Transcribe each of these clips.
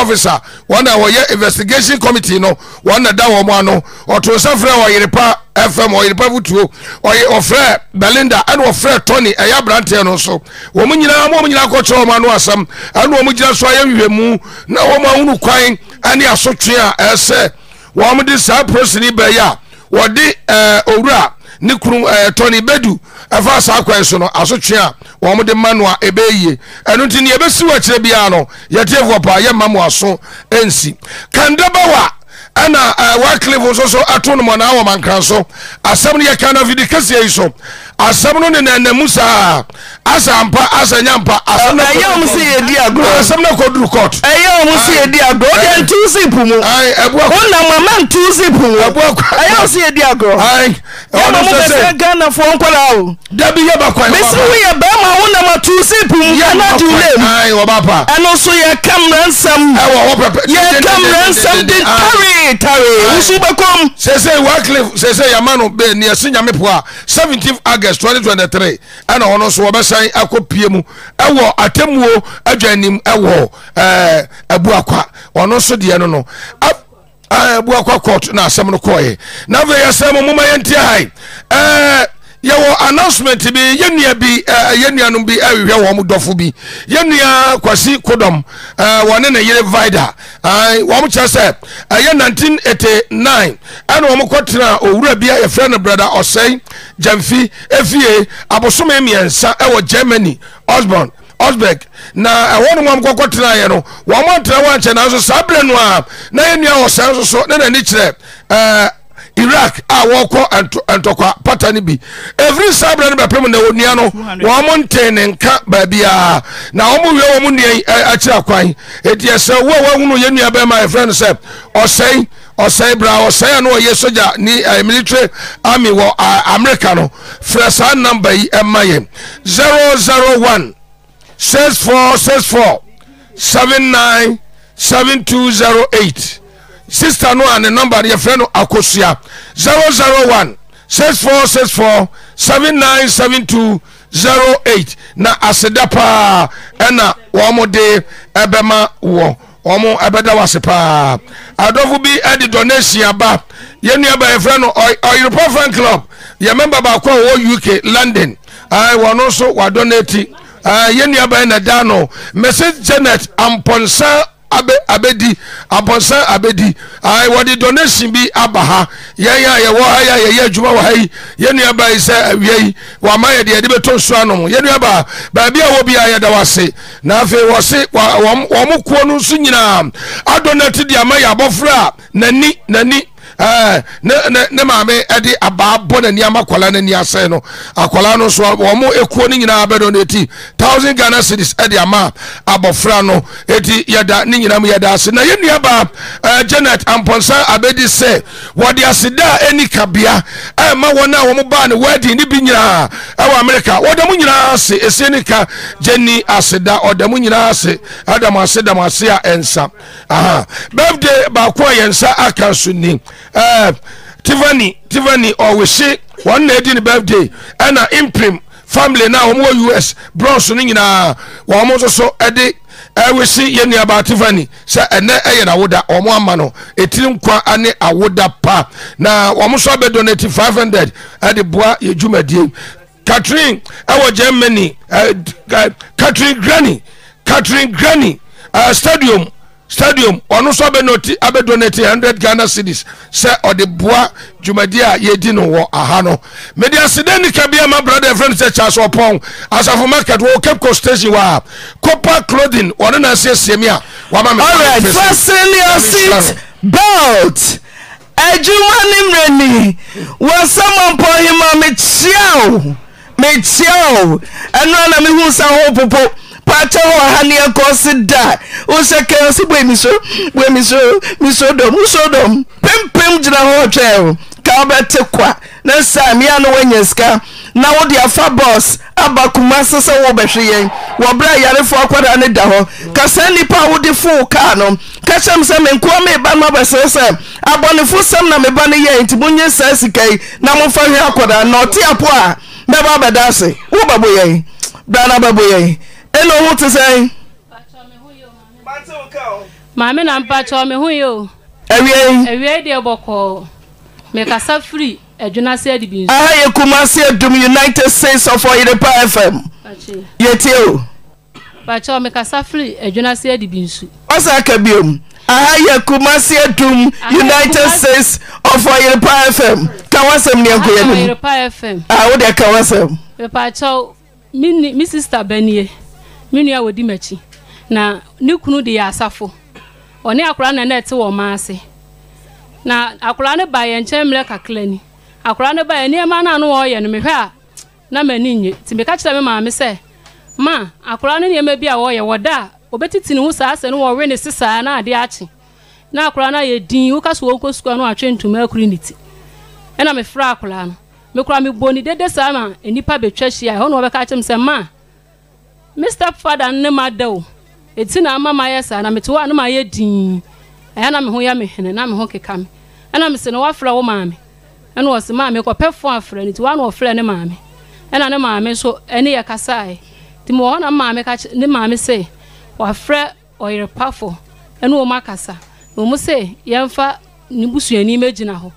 officer, one that investigation committee, no, one that woman, or to some friend Oyerepa FM Oyerepaafutuo, or Frere Belinda, and or Frere Tony, a Yabrantian also. Woman, you know, woman, some, and woman, just why you move, no woman who crying, and they are so cheer as a woman, this person, Ibea, what the Ora. Nikru Tony Bedu afa sa kwenso asotwe a wo mo de manua ebe yie eno ti ne ebe siwa kire bia no yetiefo pa ye mamu aso ensi kandabawa ana waklevo so atun mo na wo mankran so asem ne ye kan of the case ye so asem no ne na musa asampa asanyampa asana ye mu se ye di agro asem na kodru court eye mu se ye di agro den tu zip mu ai ebu akon na mama tu zip mu ebu akon eye mu se ye di agro ai ono se gana fo nkola o da bi ye bakwa me se we ye ba ma wo na ma tu zip mu ye na du le ai wo baba eno so ye kam ransam ye kam ransam din Tare, Usubakum, says a Wycliffe, says a man of Ben near Senior Mepua, 17th August 2023, and on us were beside Ako Piemu, a war, a Temuo, a Janim, a war, a Buakwa, or no, so the Anono. Buakwa court, now some of the Koye. Now they are some moment high. Your announcement to be Yenia be Yenianum be everywhere Mudofubi Yenia Kwasi Kodom, one in a year vida. I want to say, I am 1989. I know Mokotina or Rebia, a friend of brother or say, Jamfi, FA, Abosomemian, San Germany, Osborne. Osbeck na awonu mwa mkokotena ye no wa montra wa nche na so sabrenwa na enia o sanso so na ni kire Iraq awoko antokwa patani bi every sabre no bepem na onia no wo monten nka ba bia na wo we wo munien akira kwan etie se wo wa hunu ye nua be my friend sep osei bra osei no ye soja ni military army wo America no fresa number yi emaye 001-6464-797208 Sister no and the number your friend Akosia 001-6464-797208 na asedapa ena womo de ebema wo omo ebeda wasepa adovu bi edi donation aba yenua ba your friend Oyerepaafutuo fan club your member ba kwa wo UK London I wano so wa donate yenua ba na dano message Janet amponsa abedi I want the donation be abaha yeah yeah juma wa hai yenu ba isa wiei wa maye de beto so anom yenu ba ba bia wo bia ya da wase na afi wase wo mo kuo no so nyina adonate de amaye abofra nani ne maame edi ababo na ni amakola na ni ase no akola no so wo mo ekuo ni nyina abedo na eti 1000 Ghana cedis edi ama abofra no eti yada ni nyina mu yada ase na yenu aba Janet amponsa abedi se wo de aseda eni kabia ma wona wo mo ba ne wedding ni bi nyina awo America wo de mu nyina ase eseni ka Jenny aseda o de mu nyina ase adam ase a ensa aha birthday ba ko yensa aka suni Tiffany or she one lady in birthday and an imprint family now more US Bronson in a almost so a day. I will see you near about Tiffany, sir, and then I would that or one mano. A team qua ane I would that pa now almost a bed donated 500 at the bois you juma deal. Catherine, our Germany, Catherine Granny, Stadium, ono so be noti abe donate 100 Ghana cedis se odeboa jumadia ye di no wo aha no me di accident ka bia my brother friend se chance opon asafo market wo Cape station wa copper clothing ono na siesie me a wa ma me all right fasten your seat belt ejuma nimreni wo someone po him me chiao eno na me hu sa ho popo Pacho hania kosida useke osibwe miso dom pem jina ho twel ka obete kwa na sami ano wenyeska na wo dia fa boss abakuma sese wo behwe yen wo bra yarefo akwada ne da ho ka sani pa wo de fu ka no ka chem se menko me ba ma besese abonefo sam na me ba ne yen ti munye sasikai na mo fa hwe akwada na oti apo a me ba bedase wo baboyen bra na baboyen Hello, what to say? Mame na mpacho me huyo. Ewie de boko. Me kasa free adwuna se adibin. Ah ye Kumasi Adum United States of Oyerepa FM. Achi. Yetio. Pacho me kasa free adwuna se adibin su. Osa ka biom. Ah ye Kumasi Adum United States of Oyerepa FM. Kawasem ne nkoye ni. Oyerepa FM. Ah wo de kawasem. Me pacho mi sister Benie. Mi nua wodi machi. Na nikunu de asafo. Oni akura na neti wo maase. Na akura ne ba ye nchemre kaklani. Akura ne ba ye niema na no wo ye no mehwe a na mani nye. Ti me ka kire me maame se ma akura ne niema bi a wo ye woda obetitini hu saa se no wo we ne sesa na ade achi. Na akura na ye din wo ka so wo kosukwa no atwe ntuma akuri niti. E na me fra akura no. Me kura me boni dede saa ma enipa betwa hia ho no wo be ka kire me se ma Mr. Father ne madaw. Etina mama yesa na meto anu ma ye din eya na me ho ya me hene na me ho keka me na me se no wafra wo maame na o se maame ko pefo afra ni ti wa na ofra ne maame na ne maame so ene ye kasae ti mo na maame ka ne maame se wafra Oyerepaafu na o makasa no mo se ye mfa ni busuani megina ho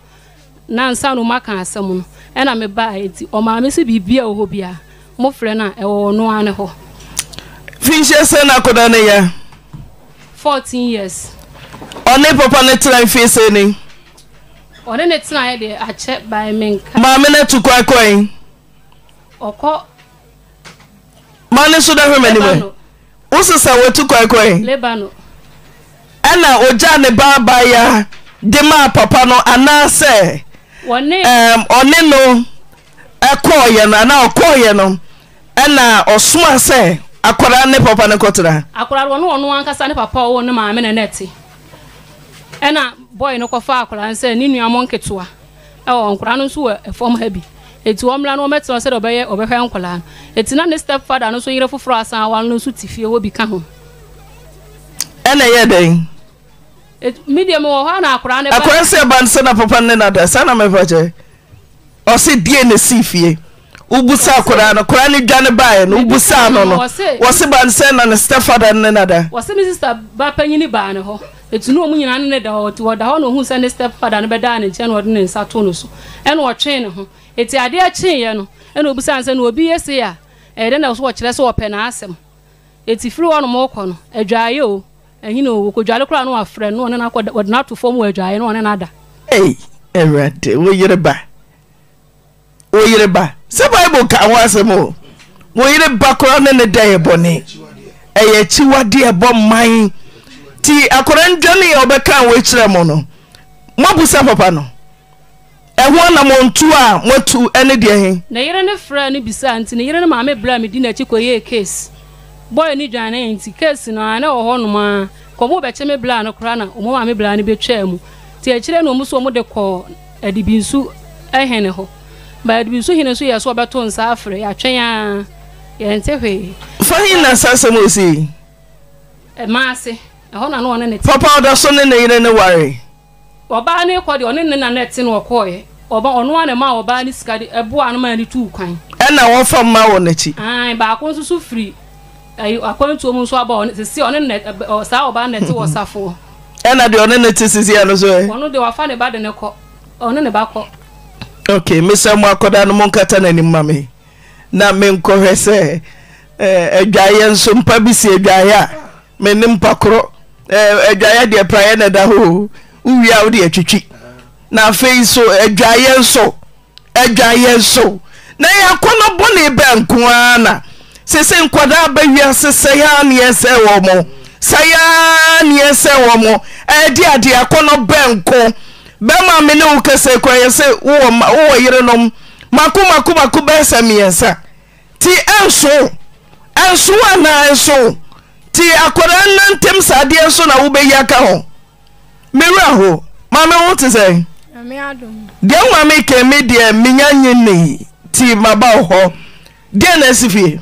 na nsa no maka asem no na me ba eti o maame se bibia o ho bia mo frɛ na e wo no ane ho. Finche se na kodane ya 14 years. One papa ne try finche ni. One ne try de ache by menka. Ma me na tukwa koyin. Oko. Ma ne so da hwemani me. Usu sa wetu kwa koyin. Lebano. Ana oja ne baba ya de ma papa no anase. One no ekoye na na okoye no. Ana osuma se Akora ne papa ne kotra. Akora wono ankasa ne papa wo ne maame ne neti. Ena boy no kofa akora nse ni nuamon ketua. Ewo onkora no so efom habi. Eti omla no meto se obeye obehwe ankora. Eti na ne step father no so yire foforo asan wan no so tifie wo bi ka ho. Ena ye den. Et medium wo ha na akora ne ba. Akora se ban se na papa ne na da sa na me faje. O se die ne sifie. Ubusa Kurana, Kurani Janabai, Ubusa, no, was a bansan and a stepfather and another. Was a Mr. Bapany Banaho. It's no mean another or toward the honor who sent a stepfather and Badan and General in Saturnos. And what chain? It's the idea chain, and Ubusans and will be a seer. And then I was watching us open as him. It's a flew on a mokon, a jayo, and you know, we could jalacran or a friend, one and I could not to form a jay and one another. Hey, Everett, will you the back? Oyereba se bible ka wasemo Oyereba kora ne ne da eboni eye chiwade eboman ti akora ndwani obeka we kire mo no mabusa papa no eho na mo ntua motu ene de hen na yere ne fra ne bisa nti ne yere ne maame bra me di na chikoye case boy ni dwane nti case no ana oho no ma ko mo be che me bra no kora na o mo maame bra ne betwa mu ti e kire no mo so mo de ko adibinsu ehene ho. But we saw him so yes, what about on Safra? I train Yenteway. For him, as I say, a massy, a honor, no one in it. Papa, that's something they didn't worry. Or Barney called your name and nets in or coy, or on one a mile, Barney Scuddy, a boy, and many two kind. And I want from my own netty. I back on so free. I call to almost about it to see on a net or sour barnet or Saffo. And I do on it is the other way. One of the funny bad in a cock on the back. Okay, Mr. Mwakoda no monkata na ni mame. Na menkohwe se adwaye nso mpa bisi adwaye a menim pakro adwaye de praye na da ho uwiawo de atwitwi. Na afei so adwaye nso na yakono bone benko ana sese nkoda ba wiase saya na yese wo mo saya na yese wo mo ade ade yakono benko Bema mene ukese kwa yase uwa yirenom makuma kubesa miyasa. Ti enso wana enso. Ti akora nantem sadi enso na ube yaka ho. Mira ho, mame wote say. Mame adum. Dia mame kemi dia minyanye ni ti mabao ho. Dia nesifie.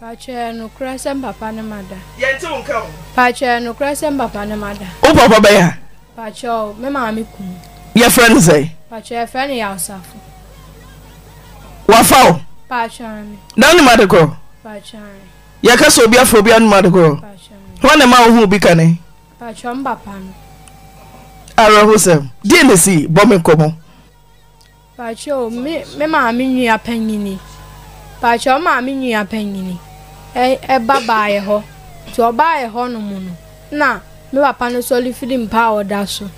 Pache nukura sem papa ne mada. Yente unka ho. Pache nukura sem papa ne mada. O papa beya. Pache o, me mame kumi. Your friend say, but your friend yourself. Wafao, Pachan. None matter go, Pachan. Yakaso be a phobia and mother go. One amount who be canny. Pachomba Pam. Arahusem, dearly see, bombing common. Pacho, me, mammy, a penny. Pacho, mammy, a penny. A baba, ho. To a buy a honeymoon. Na, me a pan solely feeding power, dasso.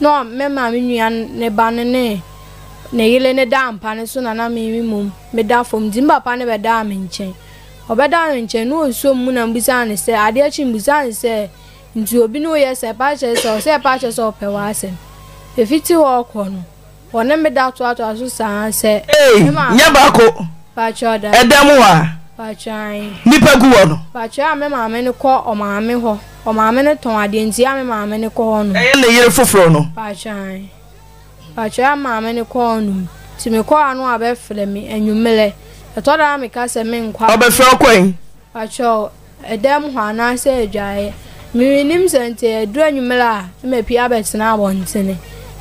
No, me, mammy, and ne banane. Neile ne dam panason and I mum, meda from Zimba Panaba dam in chain. Obadam in chain, no, so moon and Bizan say, I dear Chim Bizan say, into a bino yes, a patches or say patches or pewasen. If it's you all corner, or never doubt what I saw, say, eh, Yabaco, Pachoda, Adamoa, Pachine, Nipaguan, Pacham, Mamma, and a call or Mammy Ho, or Mamma and a ton, I didn't yam, Mamma and a corner, and the year for Frono, Pachine. Pacha mamma and a corn, Timico and one beflemy and you mele. A total amicus and men quabble quain. Pacho, a damn one, I say, Jay. Minims and tear, drain you mela, may be abets and I want any.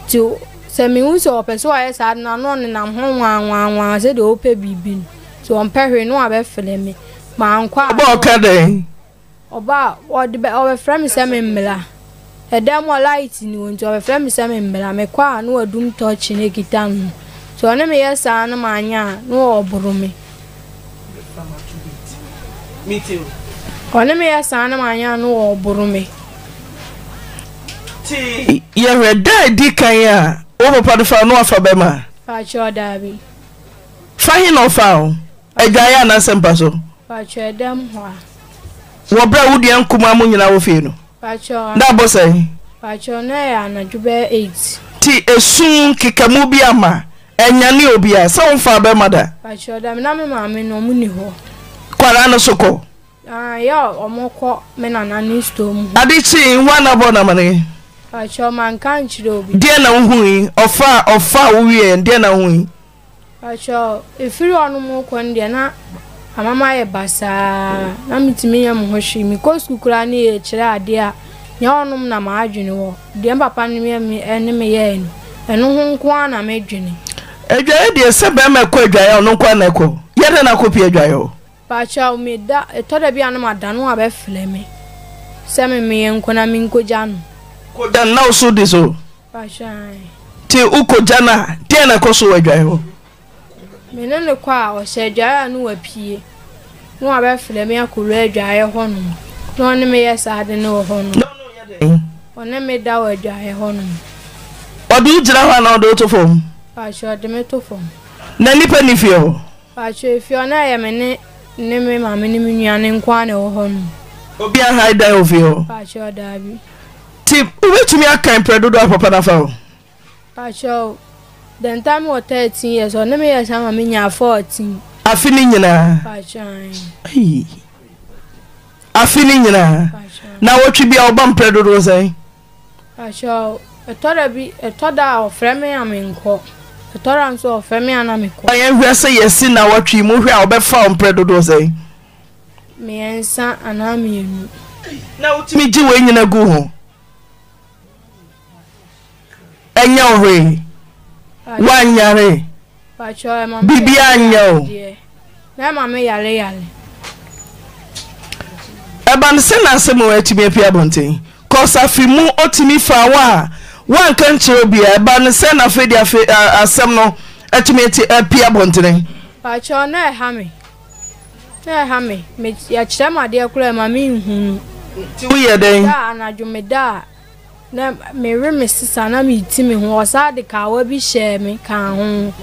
To send me who so persuades had none and I'm home 1 1 1 said the old baby. So I'm pairing no beflemy. My uncle cadding. About what the better friend is a mela. A damn more light in you and to a family salmon, but I may quite no doom touch in a gitan. So, no mere son of mine, no borome. Me too. On a mere son of mine, no borome. You're a dead decay over part of our north of Bema. Patch your derby. Fine or foul. A Diana Sampaso. Patch your damn one. What brought the uncle Mamun in our funeral? Double say, Pachonea and a jube 8. Tea a soon Kikamubiama and Yaniobia, some father, mother. Pachodam, mammy, no muniho. Quarano soco. I or more cock men and a new storm. I did see one abonamani. Pachoman can't do dear no wooing or far we and dear no wooing. Pacho, if you are no more condiana. Amama e basa na mitimi ya mhoshi mikosu kura na ye kira ade nya onum na ma adwene wo de papa ne me ene me ye eno ho nko na me adwene adwaye de se be me ko adwaye ono nko na ko ye de na kopi adwaye o pacha o me da etoda bi anu madanu abefle me se me me nko na me nko janu ko dan na so de so pacha ti uko jana de na ko so adwaye o menene kwa o se dwaya no apie no abefle me akuru adwaye hono no ne me yesa ade no hono no ne me da o adwaye hono odu jira ho na odu to fom pa sho de me to fom na nipa ni fio pa sho e fio na ya me ne me ma me ni nua ne nkwa ne hono obi an hide da ofio pa sho da bi tip wetu mi akan predo do papa na fa o pa sho. Then time was 13 years, or no mere time I mean, you 14. I feeling you now. I feeling you now. Now, what should be our bump, Pedro Rose? I shall a toddler be a toddler of Fremmy and Minko. A torrent of Fremmy and Amico. I am just saying, see now what you move out of found Pedro Rose. Me and son and I mean. Now, to me, you ain't in a go. And your way. One yare, Bibiano, Mamma Yale. Aban Senna somewhere to be a Piabonte. Cause I feel more otimi fawa. One country be a ban Senna Fedia Semno, ultimate a Piabonte. Pacho, no hammy. No hammy, Miss Yachama, dear Clem, mean, 2 years, and I do me da. Na me re Mrs. Sana mi timi ho osade ka wa bi she me kan ho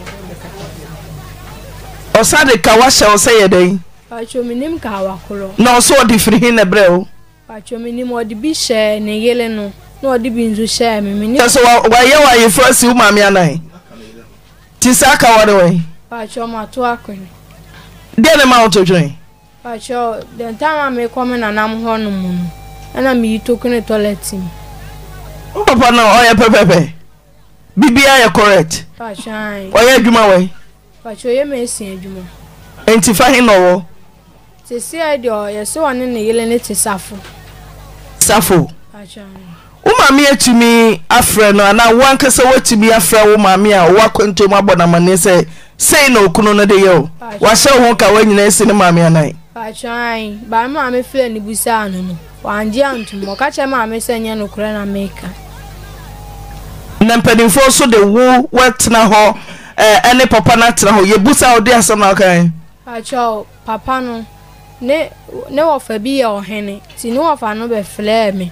osade ka wa she oseye den pacho minim ka wa koro na oso di firi hin ebreo pacho minim odi bi she ne yele no na odi bi nzu she me minim so wa ye wa ye first u mami anan ti saka wa de we pacho ma to akwene de na ma to join pacho de tama me come na nam ho no mu na mi tokene toilet Papa no, oya pepepe. Bibia correct. Pachai. Oya adwuma we. Pacho ye me sin adwuma. Enti fa hin owo. Te si ade o ye se one ne yele ne te safo. Safo. Pachai. Wo mami atumi afre no na wanka se watumi afre wo mami a wo akwantom abona mane se sei na okuno no de ye o. Wa se ho ka wanyina esi ne mami anai. Pachai. Ba mami fle ni busa anu no. wanjia ntumo kacha ma amese nye nukure na meka na mpenifo so de wu wetina ho ene papa na tina ho yebusa odi asama okay acho papa no ne wofebi ya ohene ti ne wofano be fle me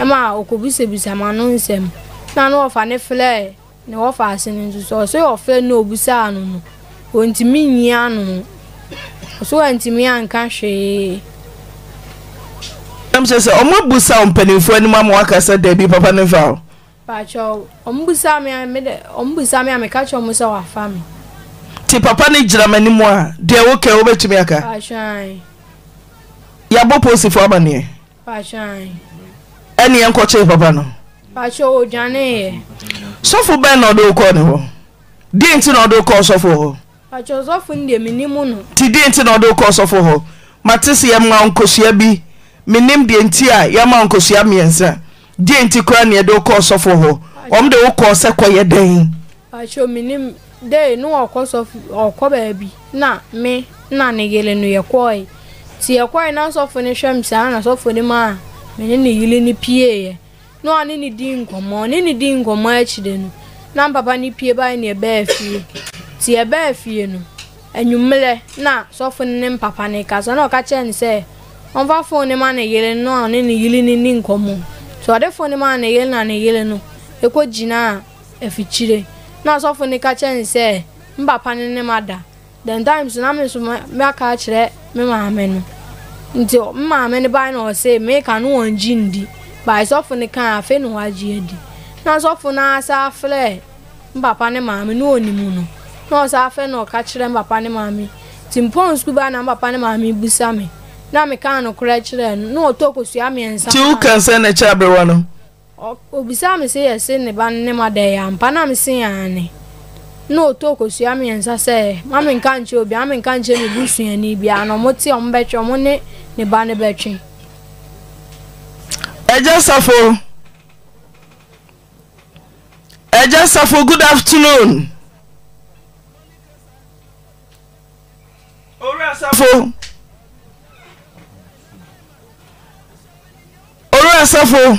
ema okobise bisama no nsem na no wofane fle ne wofa asene nso so yo fle no obusa anu no ontimi nyia anu so antimi anka hwe I'm just omobusa ompanimfo anima mo akasa da bi papa ne fa Pacho, ombusa me ameka cho musa wa fami. Ti papa ni jira manimu a, de wo ke wo betumi aka. Pachan. Ya bo posifo abane. Pachan. Eni enko che papa no. Pacho o jane. Sofu ben no do ko ne ho. Di enti no do ko sofu ho. Pacho sofu ndi minimu no. Ti di enti no do ko sofu ho. Matisi ya mwa nkosia bi. Minim di enti a, ya mwa nkosia miensa. Denti krani edo ko sofo ho. Omde wo ko se koye den. Acho minim dey no wo ko sofo okọ baabi. Na me na negele no ye koye. Ti ye koye na sofo ni hwemsa na sofo ni ma. Meni ni yile ni pie ye. No ani ni di nkomo, ni di nkomo achide no. Na papa ni pie ba ni ebe afie. Ti ebe afie no. Enyumle na sofo ni papa ni ka so na o ka che ni se. Onfa fo ni ma negele no ani ni yile ni nkomo. So I phone man and no. Eko jina efichire. Na so phone ka chen se mbapa ne mada. Then times na me so me aka kire me maame no. Nti maame ne ba na o se me ka no won jindi. Ba so phone ka afi no waji edi. Na so phone asa fle mbapa ne maame no onimu no. Na so afi no ka kire mbapa ne maame. Timpon school ba na mbapa ne maame busa me. Na me ka no kura kire no otoko sua me ensa ti u kan se na kire bewa no obisa me se yesi ne ban ne ma de ya mpa na me se ani no otoko sua me ensa se ma me kan che obi am me kan che ne busua ni bia no moti o mbetwe mo ne ne ban ne betwe Ejasafo good afternoon Ora Safo Safo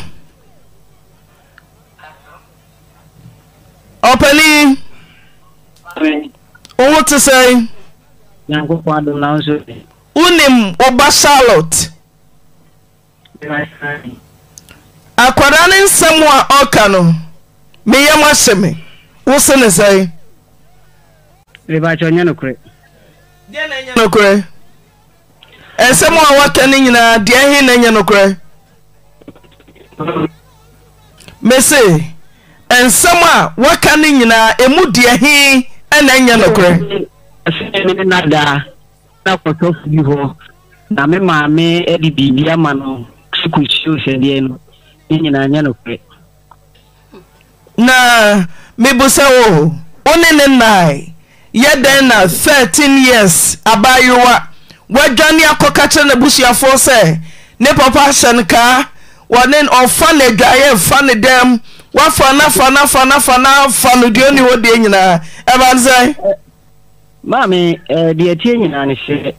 Opeli What to say? Yango Pando Lanzo Unim Oba Charlotte Aquaranin Samoa Okano Miyama Shemi What's in the say? Rebacho Yanokre Yanokre And someone walking in a dear hin and Yanokre Mese, and someone working in a mudia he and then Yanokre. I said, Nada, that was so beautiful. Namma may Eddie be Yamano, Suku shoes and Yen in a Yanokre. Na, Mibusao, only in nine, yet then 13 years. About you what Johnny Akokach and the Bushia for say, Nepapa Shanka. Wanen on fane gaye fane dem wa fana dio ni wo de nyina e ban sai mami de atie nyina ne she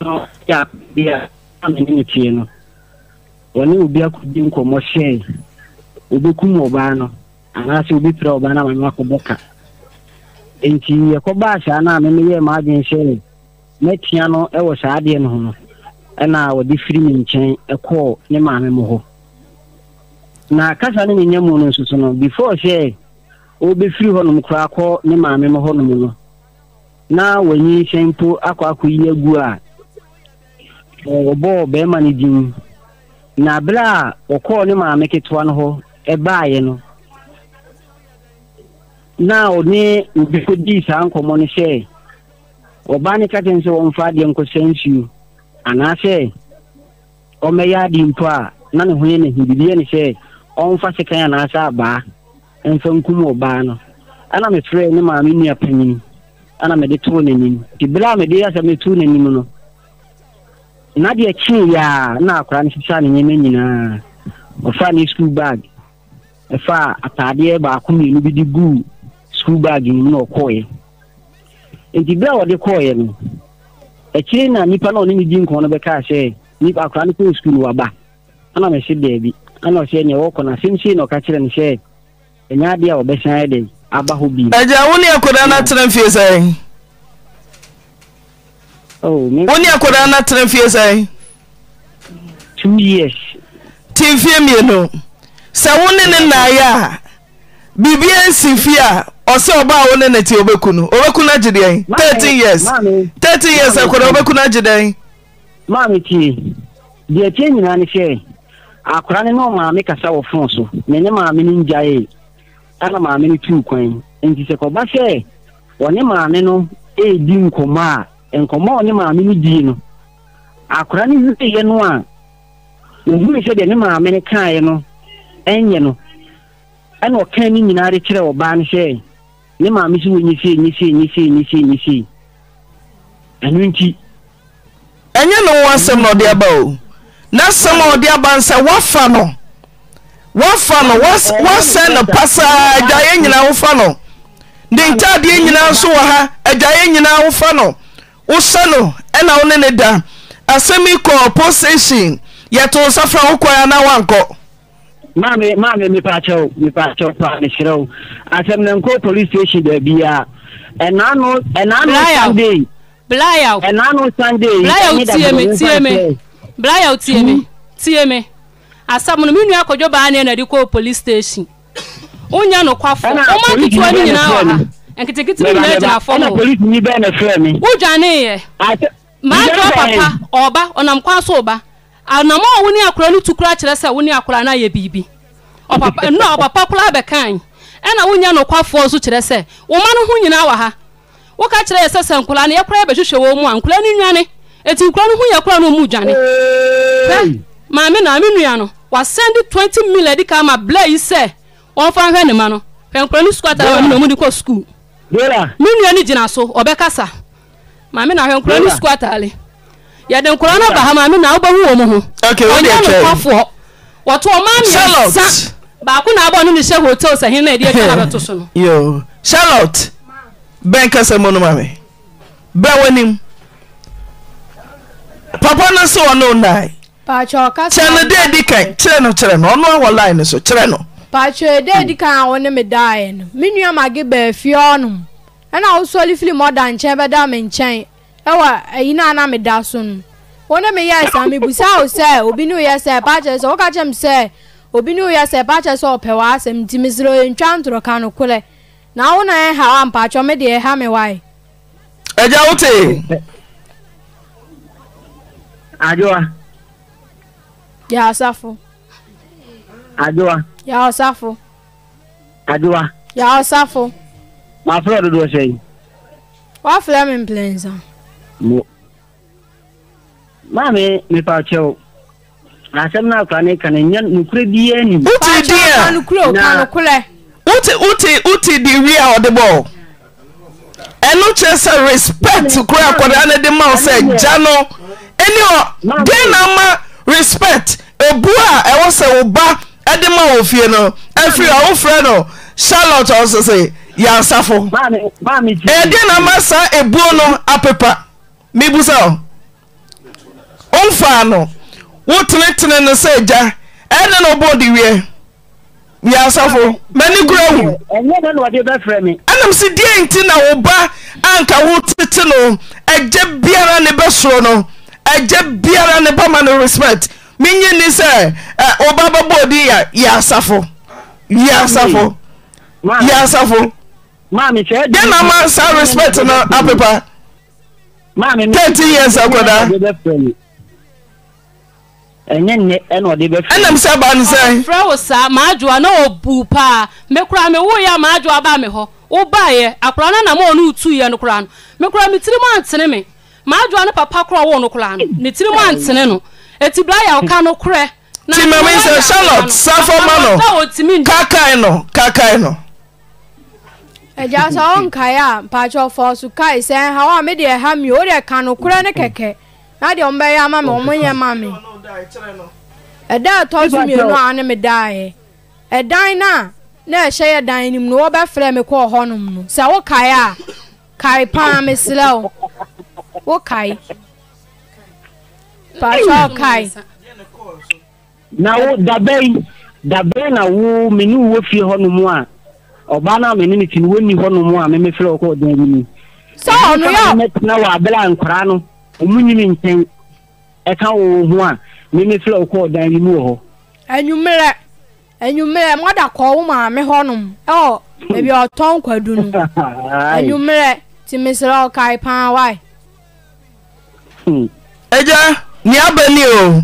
no ya bia mami ni tie no woni obi akudi nkomo she obekum oba no ana se obi pre oba na mami akoboka enti yakoba sha na mami ye ma gen she metia no e wo sha de no ho ana wodi firi nchen ekọ ne maame mo na kasa ne nyamu no nsusu no before she obe firi ho no mkra akọ ne maame mo ho no na wanyi shempo akọ akọ gu a obo be mani din na bra okọ ne maame ketwa no ho e baaye no na oni ubikodi sa nkomo ne she obani katense wo mfade nkosensu ana se o meya di mpa na ne hoye ne hibibie ne se on fa sekan na asa ba enfa nkumu oba no ana me frɛ ne maame nua panyin ana me de to ne nim ti bla me de asa me to ne nim no na de akyi ya na akra ne sisa ne nyeme nyina o fa ne school bag e fa atade ba ko ne bi di gu school bag ni no koye enti bla wo de koye no Echina nipa na oni ni jinko no beka ahye Nipa akraniko school waba. Ana me hye bi. Ana o hye ne wo kona simsi no ka kire ne hye. Enya ade a obesan ade aba ho bi. Agya woni akoda na tremfie sai. Oh, me. Woni akoda na tremfie sai. 2 years. Timfie mi no. Se woni ne na ya. Bibia nsifia ose oba woni na ti obekunu. Obekunu agide 13 years. 13 years akoda obekunu agide. Mami ti de tieni na ni she akura ne no maami kasa wo fon so ne ne maami ni njae ana maami ni tu kwan enti se ko ba she woni maami no e di nkoma nkoma woni maami ni di no akura ni ye no a ohun she de ne maami ni kan no enye no ana o kan ni nyina re kire wo ba ni she ne maami si wonyi si ni si anunti enye no wasem no de aba o na some of the abansa wa fano what's no pasa agaye nyina wo fano de ntade nyina so wa ha agaye nyina wo fano wo sano e na woni ne da asemi ko possession yeto safra wo kwa na wanko mame mi pacho pa ni shiro asem na ko police station da bia enano Sunday Blayout. And I know Sunday. Blayout TM. Blayout TM. TM. As someone who knew could buy an editorial police station. Onya no quaffle. Oh, my God, now. And take it to the ledger for the police. Me ban a firm. Oh, Johnny. My papa, Oba, on Amquasoba. And no more when you are crawling to cratch us when you are crying, a baby. Or papa, no, papa, be kind. And I won't know quaffle to the say. Woman who you know her. What catch the assassin Kulani? A prayer, but you show one cleaning Yanni. It's in Crown who your crown will move, Johnny. Mamma, Aminiano was sending 20 million to come a blaze, sir. All for her, Mano, and Cronin Squatter and Nomonico School. Million Ginaso or Becassa. Mamma, I am Cronin Squatter. Yet the Corona Bahama now, but woman. Okay, what do you for? What to a man, Charlotte? Bakuna born in the show hotels and he to you, Charlotte. Ben kasa mono mame. Ben wenim. Papa na so ono nai. Pa cho kasa. Chele de dikan. Chele no. Ono wa line so. Chele no. Pa cho de dikan woni me die no. Minua magi ba afio no. Ana wo so lifili modern chen be da me chen. Ewa eyina na me da so no. Woni me yes ame busa o se obi no yes e pa che so wo ka chem se obi no yes e pa che so o pewa asem timisro entwa ntoro ka no kole. Now I have a patch on me, dear Hammaway. A doubt. I do. My father was saying, what flaming planes are? Mammy, me patcho. I said, now can I can a young Ukrainian? Uti the real or the ball. And not just a respect to crack what the mouse said, Jano. Anyhow, then I'm respect. A boy, I was a back at the mouth, you know. Every old friend, Charlotte also say, ya safo. And then I must say a bono a pepper. Mibuzo. On fano. What letting us say, Ja, and nobody wear. We are so many grow, and what you got from me. And I'm sitting in our bar, and I want to know. I get beer and a bassono. I get beer and a permanent respect. Minion is a Obama body. Yes, Safo. Mammy said, then I must have respect on our paper. Mammy, 30 years ago, and what they were and I'm Saban saying, Frosa, Majua, no boopa, Mecram, Woya, Majua Bameho, O Bayer, a prana more new 2 year no crown, Mecram, it's 3 months in me, Majua, Papa Crow, no crown, it's 3 months in no, it's a blind canoe crack. Timmy, Charlotte, Saffron, no, it's me, Cacaino. And just on Kaya, Pacho for Sukai, saying how I made a ham, you or a canoe craneke. I don't bear mammy. A dad told me no anime die. A diner, no share dining, no bear flame call honum. Sawo Kaya Kai Palm is slow. What Kai? Pasha Kai. Now the bay na wo menu wo fie hono mu a obana menu ti wo ni hono mu a me me fere ko dan ni. So no ya na wa bela nkora no omunyi ni nten e ka wo ho a me me fere ko dan ni mu ho. Enwumere moda ko wo ma me hono. Oh, maybe o ton kwadu no. Enwumere ti me sero kai pa wai. Eja ni abani o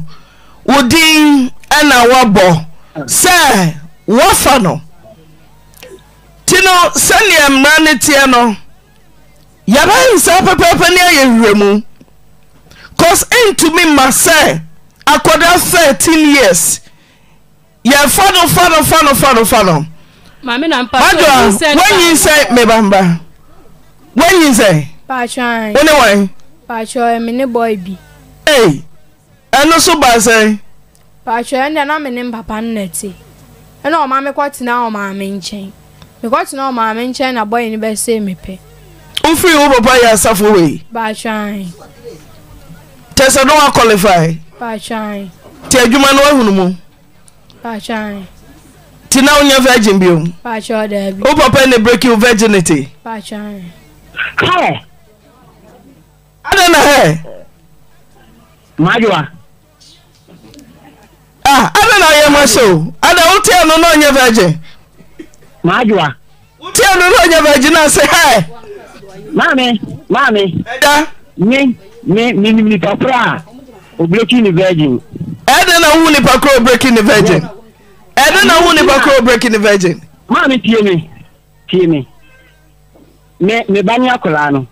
udin ena wabo se wofa no tino se ni amranete no yaba nsa pepepe ni ayewemu cause into me myself akoda 13 years ya fano mami na mpato when you say me bamba when you say pa chan anyway pa chan me ne boy bi hey eno so ba say Pacho, and then I'm in Papa Netty. And all mammy quite now, my main chain. You got to know my main chain, a boy in the best same me pay. Who free over by yourself away? By shine. Tessa no one qualify. By shine. Tell you my no. By shine. Till now you're virgin, Bill. By sure, Debbie. Oh, Papa, and break your virginity. By shine. Hey! I don't know. Majua. Ah, I don't know my soul. I don't tell no on your virgin. Majua. Tell no on your virgin and say, hey. Mommy. Me, Papa. Breaking the virgin. I don't know who Nipacro breaking the virgin. I don't know who Nipacro breaking the virgin. Mommy, Timmy. Me, Banya Colano.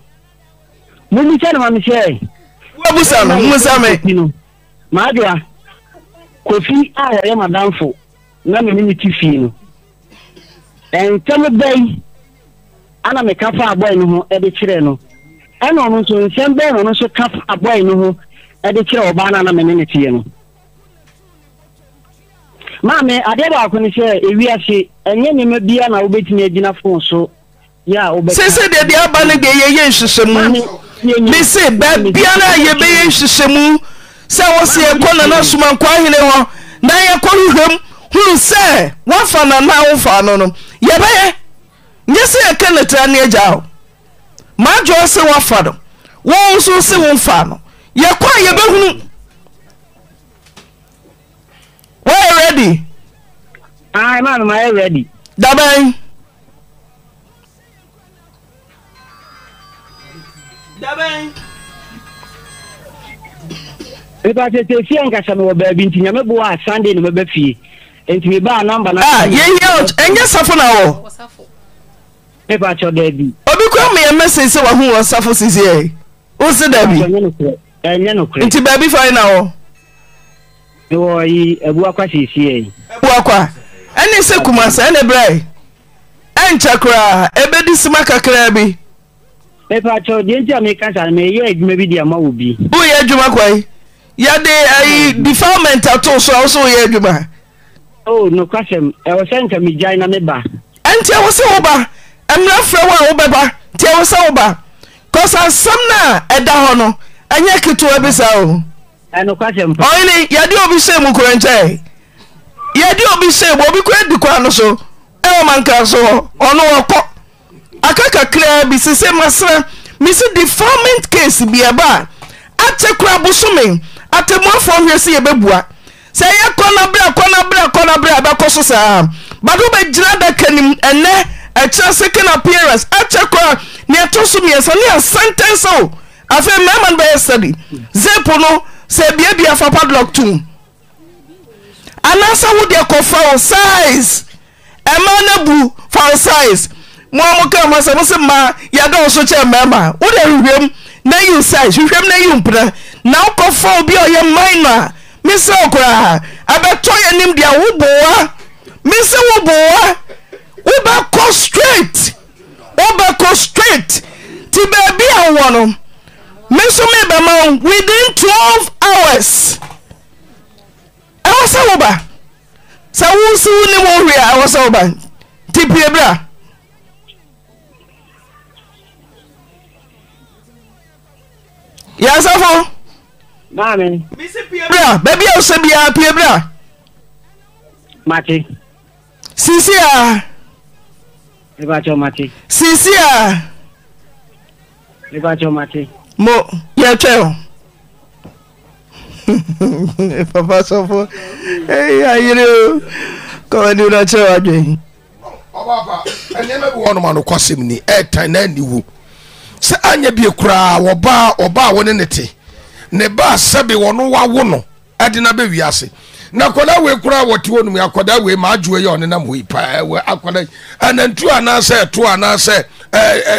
Mummy, tell Mammy, say. Musame. Majua. Kofi I am a downfall. None of me to feel. And tell me, day Anna make up a boy no at the Chireno. And on to send them on also cup a boy no at the Chiro Banana Menitiano. Mammy, I did our connoisseur if we are she and Yemi Mediana waiting a dinner phone so. Yeah, says that the Abana Gay Yenshemu. They say, Babiana, you be Yenshemu. Say was here corner na suman kwa hene ho na ye koruhwem hu say wa fa na na wo fa no no ye ba ye nyese ye kenatra na ejao ma jo se wa fa do wo so se wo fa no ye kwa ye be hunu we ready ai man ma ready dabai because the young Casanova baby, Tinamabua, Sunday, and Befi, and to be bar number. Ah, yeah, and yes, half an hour. About your daddy. Oh, you call me a message of who was Sappho CCA. What's the daddy? And Yanok, and to baby fine now. Oh, a Waka CCA. Waka, and a Sakumas, and a Bray, and Chakra, a Betty Smaka Crabby. About your danger makers, and may you maybe the amount will be. Oh, yeah, Jumakway. Yeah, they defilement at all, so also here, Juma. Oh, no question. I was sent to me, Gina Neba. And tell us over. I'm not for one over. Tell us over. Cause I'm some now at the honor. And yet, to a bizarre. And no question. Only, you do be same, Mukurente. You do be same, what we create the crown so. Elman Castle, or no, I can't clear, be the same as Mr. Defilement case be a bar. I take crab swimming. At the more from here, see a bebua. Say a corner bra, Bacosa. But who may dread that can and a chance second appearance. At your crowd near Tosumi and Sonia sentence. Oh, I feel Mamma by a study. Zepono, say baby of a padlock too. And answer would your coffer size. A manabu for size. Mamma come as I was a ma, Yadon such a mamma. Would I room? Na you size, you have na you put now conform be your minor. Miss Okra, I bet toy and him dear Uboa. Miss Uboa Uba go straight. Tiba be a one. Miss Omeba within 12 hours. I was over. So who soon worry I was over. Tipebra. Yes, I Mommy. Bra, baby, I'll send me out here, bra. Matty. Sincere. About your Matty. Sincere. About your Matty. Mo, yeah, chill. Papa, so for. Hey, how you do? Go and do that, chill again. Papa, I never want to man cross him the air time and you. Say, I never be a cry or bar or bar one in it. Neba sabi wonu wa wono adina be wiase na kola we kura woti wonu akoda we ma ajuwe yo ne na moyi pa we akoda anantu anase to anase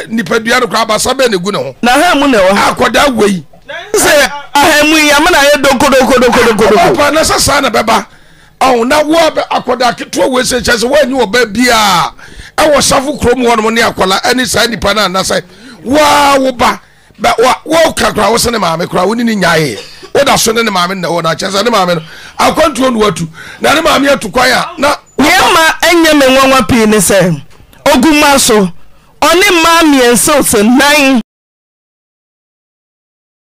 nipadua no kura ba sabe ne gu ne ho na ha mu ne ho akoda we se ahemu ya ma na ye dokodo pa na sasa na beba on na wo akoda keto we se chese we nyi oba bia e wo safu krom wonu ne akola ani sa nipa na anase wa wo ba but what kakra was in the mammy crowd in the yay? What are son in the mammy? No, not just in the mammy. I'll control what to. Now the mammy to quiet. Now, Yama and Yaman one penis. Oh, Gumaso. Only mammy and Sultan nine.